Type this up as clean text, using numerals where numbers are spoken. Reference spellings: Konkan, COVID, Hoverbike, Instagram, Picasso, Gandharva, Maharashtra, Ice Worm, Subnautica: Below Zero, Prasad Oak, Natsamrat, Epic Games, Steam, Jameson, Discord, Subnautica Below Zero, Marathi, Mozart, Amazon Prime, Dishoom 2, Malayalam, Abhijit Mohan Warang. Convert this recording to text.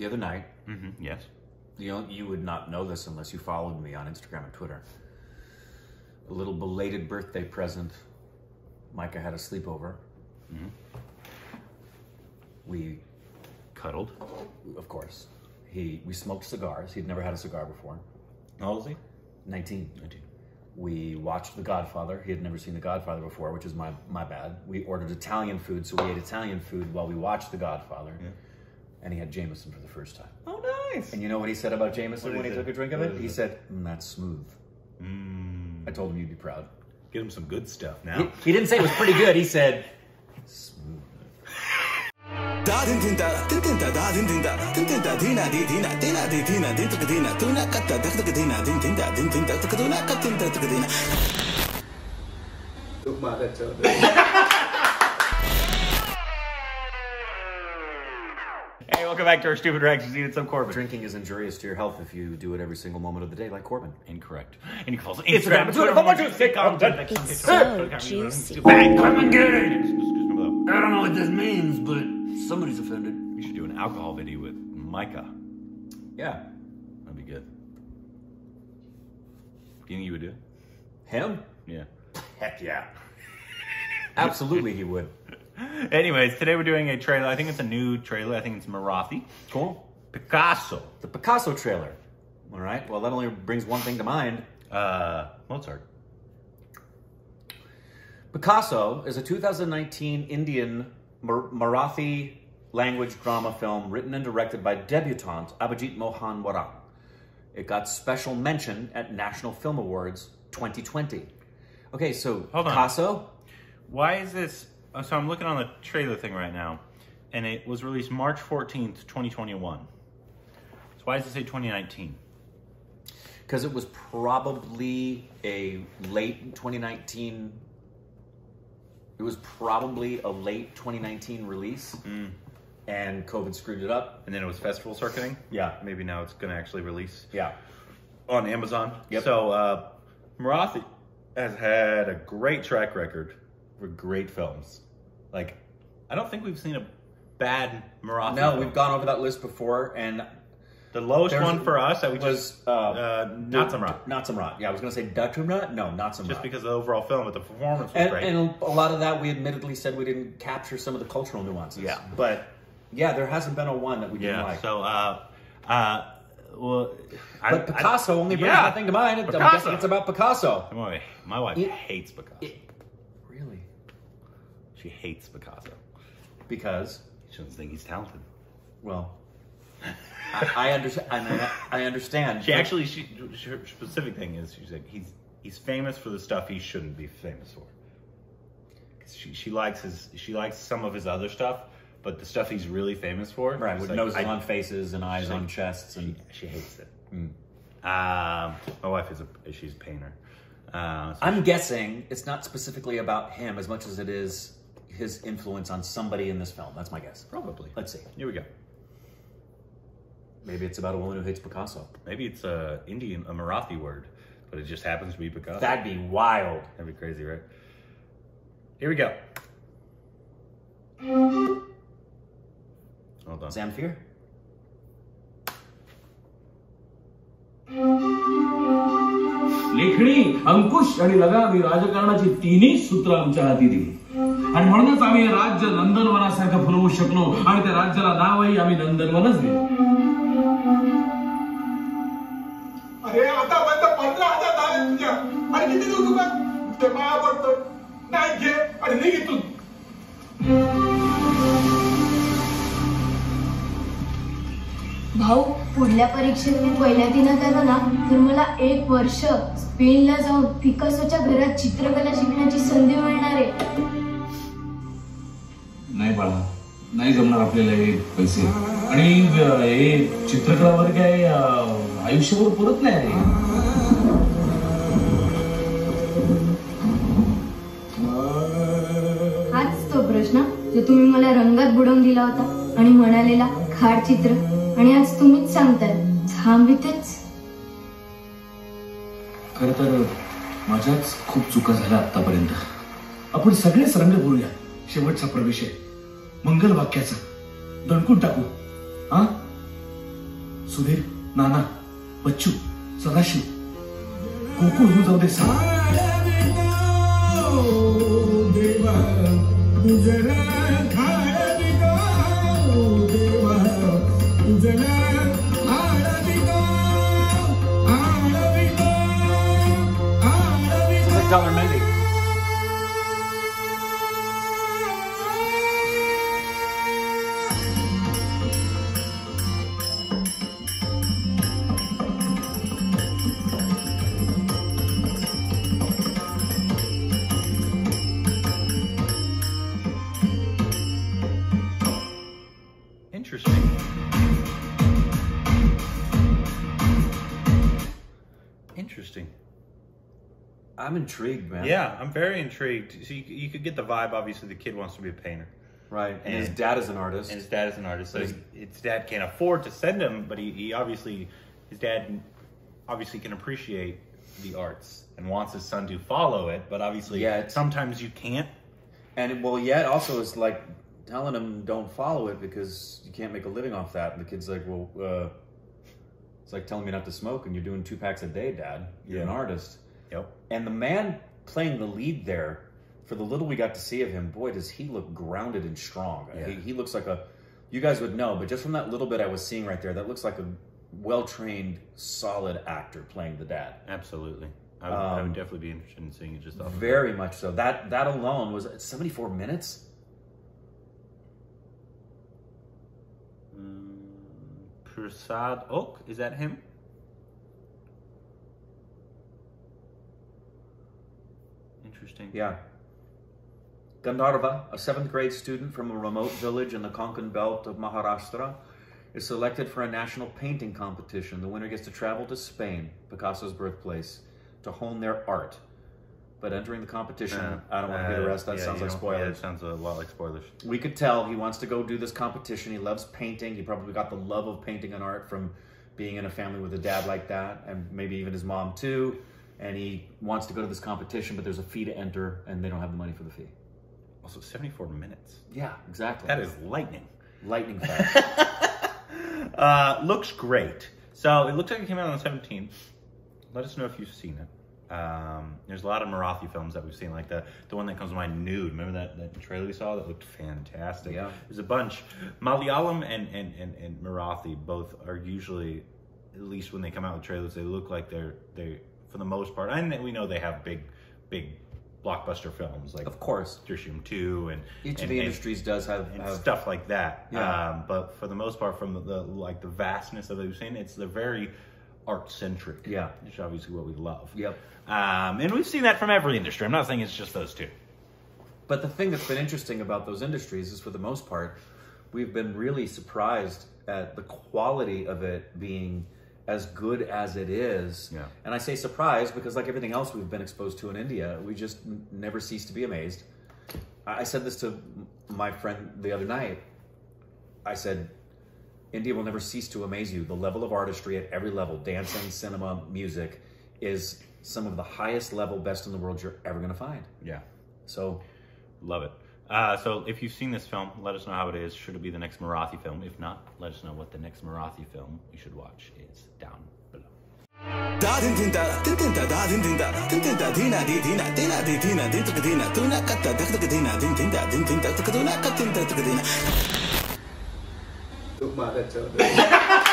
the other night. Mm-hmm. Yes. You would not know this unless you followed me on Instagram and Twitter. A little belated birthday present. Micah had a sleepover. Mm-hmm. We cuddled. Of course. We smoked cigars. He'd never had a cigar before. How old is he? 19. 19. We watched The Godfather. He had never seen The Godfather before, which is my bad. We ordered Italian food, so we ate Italian food while we watched The Godfather. Yeah. And he had Jameson for the first time. Oh, nice. And you know what he said about Jameson when he took a drink of it? He said, that's smooth. Mm. I told him you'd be proud. Give him some good stuff now. He didn't say it was pretty good. He said, smooth. Hey, welcome back to our stupid reactions. It's I'm Corbin. Drinking is injurious to your health if you do it every single moment of the day, like Corbin. Incorrect. And he calls Instagram. It's so juicy. I'm good. I don't know what this means, but somebody's offended. You should do an alcohol video with Micah. Yeah, that'd be good. You think you would do it? Him? Yeah. Heck yeah. Absolutely, he would. Anyways, today we're doing a trailer. I think it's a new trailer. I think it's Marathi. Cool. Picasso. The Picasso trailer. All right. Well, that only brings one thing to mind. Mozart. Picasso is a 2019 Indian Marathi language drama film written and directed by debutante Abhijit Mohan Warang. It got special mention at National Film Awards 2020. Okay, so hold Picasso. On. Why is this... So I'm looking on the trailer thing right now, and it was released March 14th, 2021. So why does it say 2019? Because it was probably a late 2019... It was probably a late 2019 release, and COVID screwed it up. And then it was festival circuiting? Yeah. Maybe now it's going to actually release. Yeah. On Amazon. Yep. So Marathi has had a great track record. Were great films. Like, I don't think we've seen a bad Marathi. No, film. We've gone over that list before, and the lowest one for us that we was, just Natsamrat. Natsamrat. Yeah, I was gonna say Natsamrat. No, Natsamrat. Just because of the overall film, but the performance was great. And a lot of that, we admittedly said we didn't capture some of the cultural nuances. Yeah, but yeah, there hasn't been a one that we didn't like. So, well, but Picasso only brings nothing to mind. Picasso. It's about Picasso. My wife hates Picasso. Really. She hates Picasso. Because? She doesn't think he's talented. Well, I understand. I understand. She actually, her specific thing is, she said, he's famous for the stuff he shouldn't be famous for. She likes some of his other stuff, but the stuff he's really famous for. Right, with like, noses on faces and eyes on chests. And she hates it. Mm. My wife is she's a painter. So I'm guessing it's not specifically about him as much as it is his influence on somebody in this film. That's my guess. Probably. Let's see. Here we go. Maybe it's about a woman who hates Picasso. Maybe it's a Marathi word, but it just happens to be Picasso. That'd be wild. That'd be crazy, right? Here we go. Hold on. Zamfir? लेखणी अंकुश आणि लगा मी राजकारणाची तिन्ही सूत्र आमच्या हाती दिली आणि म्हणूनच आम्ही राज्य नंदनवनासारखं फुलवू शकलो आणि त्या राज्याला नावही आम्ही नंदनवनच दिले अरे आता बंद 15,000 झाले तुझ्या आणि किती दिवस उभा ते माया पडतो नाही घे आणि निघ तू भाऊ पुढल्या परीक्षेत मी पहिल्या दिनांक आलो ना तर मला 1 वर्ष स्पेनला जाऊन पिकासोच्या घरात चित्रकला शिकण्याची संधी मिळणार आहे नाही बाळा नाही जमणार आपल्याला हे पैसे आणि हे चित्रकला वर काय आयुष्यभर पुरत नाही रे हाच तो प्रश्न जो तुम्ही मला रंगात बुडवून दिला होता आणि म्हणालेला खाड चित्र आणि आज तुम्हीच सांगताय थांबितच खरं तर माझ्याच खूप चुका झाल्या आतापर्यंत आपण सगळे सरंग बोलूया शेवटचा प्रवेश आहे मंगल वाक्याचा दणकून टाकू हा सुधीर, नाना, बच्चू, सदाशिव, कोकुल होऊन जाऊ दे सा Interesting. Interesting. I'm intrigued, man. Yeah, I'm very intrigued. So you could get the vibe, obviously, the kid wants to be a painter. Right, and his dad is an artist. So his dad can't afford to send him, but he obviously, his dad obviously can appreciate the arts and wants his son to follow it, but obviously sometimes you can't. And well, yeah, it also is like telling him don't follow it because you can't make a living off that. And the kid's like, well, it's like telling me not to smoke and you're doing 2 packs a day, Dad. You're an artist. Yep. And the man playing the lead there, for the little we got to see of him, boy, does he look grounded and strong. Yeah. He looks like a, you guys would know, but just from that little bit I was seeing right there, that looks like a well-trained, solid actor playing the dad. Absolutely. I would definitely be interested in seeing it just off. Very much so. That alone was 74 minutes? Prasad Oak, is that him? Interesting. Yeah. Gandharva, a 7th-grade student from a remote village in the Konkan belt of Maharashtra, is selected for a national painting competition. The winner gets to travel to Spain, Picasso's birthplace, to hone their art. But entering the competition, I don't want to hear the rest. That sounds like spoilers. Yeah, it sounds a lot like spoilers. We could tell he wants to go do this competition. He loves painting. He probably got the love of painting and art from being in a family with a dad like that, and maybe even his mom too. And he wants to go to this competition, but there's a fee to enter, and they don't have the money for the fee. Also, 74 minutes. Yeah, exactly. That is lightning. Lightning fast. Looks great. So it looks like it came out on the 17th. Let us know if you've seen it. There's a lot of Marathi films that we've seen, like the one that comes to mind, Nude. Remember that trailer we saw? That looked fantastic. Yeah. There's a bunch. Malayalam and Marathi both are usually, at least when they come out with trailers, they look like they're for the most part, and we know they have big blockbuster films, like of course Dishoom 2 and each of the industries does have stuff like that. Yeah. But for the most part, from the vastness of what we've seen, it's the very art centric. Yeah, which is obviously what we love. Yep. And we've seen that from every industry. I'm not saying it's just those two, but the thing that's been interesting about those industries is, for the most part, we've been really surprised at the quality of it being as good as it is. Yeah. And I say surprised because, like everything else we've been exposed to in India, we just never cease to be amazed. I said this to my friend the other night. I said, India will never cease to amaze you. The level of artistry at every level, dancing, cinema, music, is some of the highest level, best in the world you're ever gonna find. Yeah. So. Love it. So if you've seen this film, let us know how it is. Should it be the next Marathi film? If not, let us know what the next Marathi film we should watch is down below.